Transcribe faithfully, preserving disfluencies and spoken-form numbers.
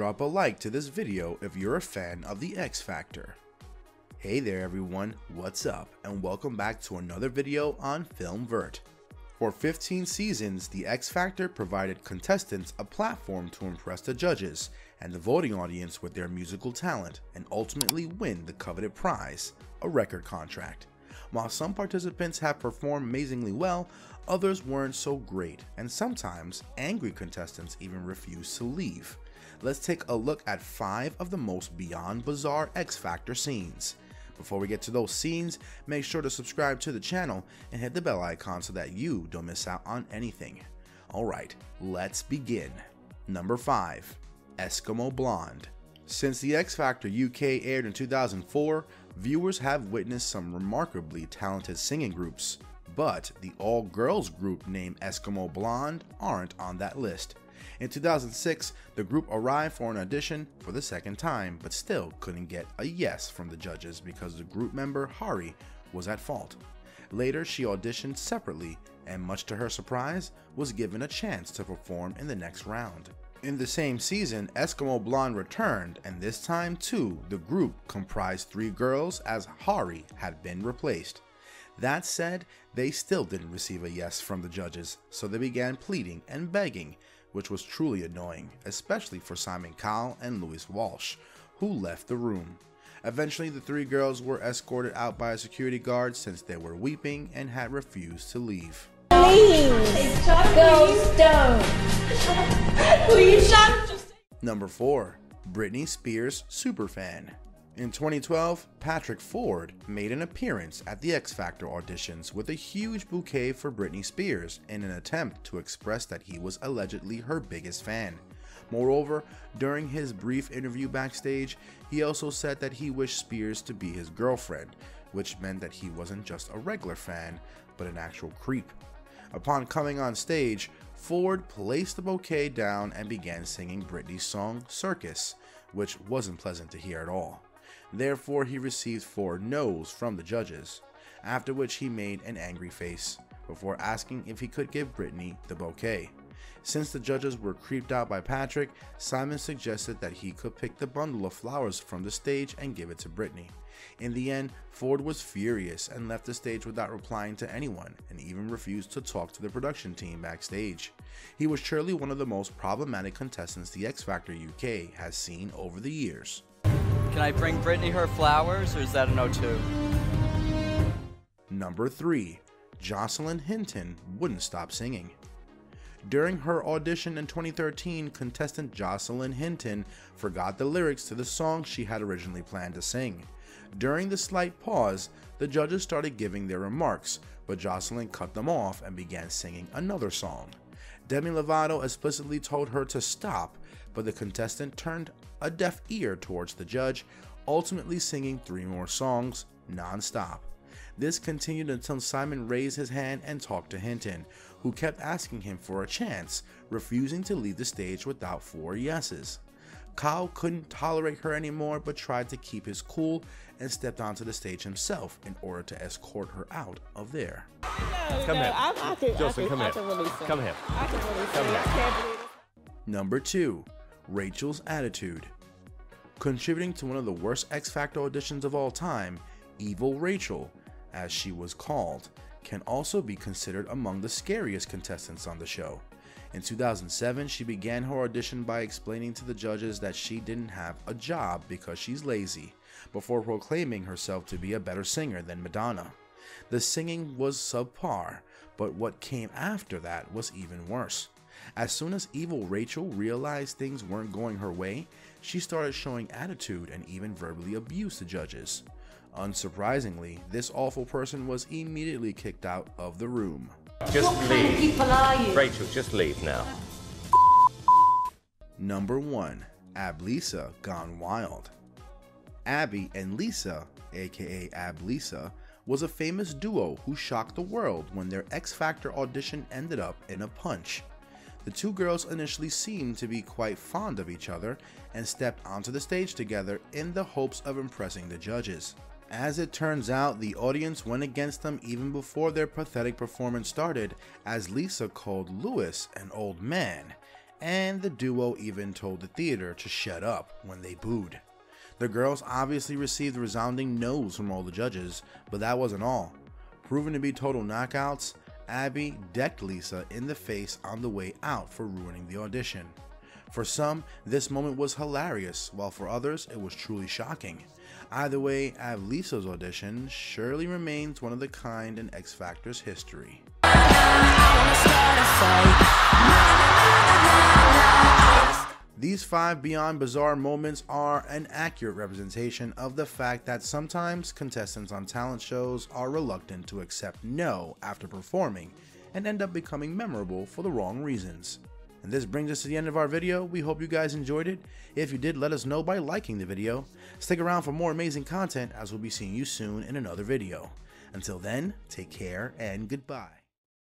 drop a like to this video if you're a fan of the X Factor. Hey there everyone, what's up, and welcome back to another video on Filmvert. For fifteen seasons, the X Factor provided contestants a platform to impress the judges and the voting audience with their musical talent and ultimately win the coveted prize, a record contract. While some participants have performed amazingly well, others weren't so great, and sometimes angry contestants even refused to leave. Let's take a look at five of the most beyond bizarre X Factor scenes. Before we get to those scenes, make sure to subscribe to the channel and hit the bell icon so that you don't miss out on anything. Alright, let's begin. Number five. Eskimo Blonde. Since the X Factor U K aired in two thousand four, viewers have witnessed some remarkably talented singing groups, but the all-girls group named Eskimo Blonde aren't on that list. In two thousand six, the group arrived for an audition for the second time, but still couldn't get a yes from the judges because the group member Hari was at fault. Later, she auditioned separately and, much to her surprise, was given a chance to perform in the next round. In the same season, Eskimo Blonde returned, and this time too, the group comprised three girls as Hari had been replaced. That said, they still didn't receive a yes from the judges, so they began pleading and begging, which was truly annoying, especially for Simon Kyle and Louis Walsh, who left the room. Eventually, the three girls were escorted out by a security guard since they were weeping and had refused to leave. Please, go stone. Please. Number four. Britney Spears Superfan. In twenty twelve, Patrick Ford made an appearance at the X Factor auditions with a huge bouquet for Britney Spears in an attempt to express that he was allegedly her biggest fan. Moreover, during his brief interview backstage, he also said that he wished Spears to be his girlfriend, which meant that he wasn't just a regular fan, but an actual creep. Upon coming on stage, Ford placed the bouquet down and began singing Britney's song Circus, which wasn't pleasant to hear at all. Therefore, he received four no's from the judges, after which he made an angry face, before asking if he could give Britney the bouquet. Since the judges were creeped out by Patrick, Simon suggested that he could pick the bundle of flowers from the stage and give it to Britney. In the end, Ford was furious and left the stage without replying to anyone, and even refused to talk to the production team backstage. He was surely one of the most problematic contestants the X Factor U K has seen over the years. Can I bring Britney her flowers, or is that a no too? Number three. Jocelyn Hinton wouldn't stop singing. During her audition in twenty thirteen, contestant Jocelyn Hinton forgot the lyrics to the song she had originally planned to sing. During the slight pause, the judges started giving their remarks, but Jocelyn cut them off and began singing another song. Demi Lovato explicitly told her to stop, but the contestant turned a deaf ear towards the judge, ultimately singing three more songs non-stop. This continued until Simon raised his hand and talked to Hinton, who kept asking him for a chance, refusing to leave the stage without four yeses. Kyle couldn't tolerate her anymore but tried to keep his cool and stepped onto the stage himself in order to escort her out of there. No, come no, here. I, I can, Jocelyn, I can, come, I can here. Come here. I can come here. I can Number two. Rachel's attitude. Contributing to one of the worst X Factor auditions of all time, Evil Rachel, as she was called, can also be considered among the scariest contestants on the show. In two thousand seven, she began her audition by explaining to the judges that she didn't have a job because she's lazy, before proclaiming herself to be a better singer than Madonna. The singing was subpar, but what came after that was even worse. As soon as Evil Rachel realized things weren't going her way, she started showing attitude and even verbally abused the judges. Unsurprisingly, this awful person was immediately kicked out of the room. Just leave. Rachel, just leave now. Number one. Ab Lisa Gone Wild. Abby and Lisa, aka Ab Lisa, was a famous duo who shocked the world when their X Factor audition ended up in a punch. The two girls initially seemed to be quite fond of each other and stepped onto the stage together in the hopes of impressing the judges. As it turns out, the audience went against them even before their pathetic performance started, as Lisa called Lewis an old man, and the duo even told the theater to shut up when they booed. The girls obviously received resounding no's from all the judges, but that wasn't all. Proven to be total knockouts, Abby decked Lisa in the face on the way out for ruining the audition. For some, this moment was hilarious, while for others, it was truly shocking. Either way, Ab Lisa's audition surely remains one of the kind in X Factor's history. These five beyond bizarre moments are an accurate representation of the fact that sometimes contestants on talent shows are reluctant to accept no after performing and end up becoming memorable for the wrong reasons. And this brings us to the end of our video. We hope you guys enjoyed it. If you did, let us know by liking the video. Stick around for more amazing content, as we'll be seeing you soon in another video. Until then, take care and goodbye.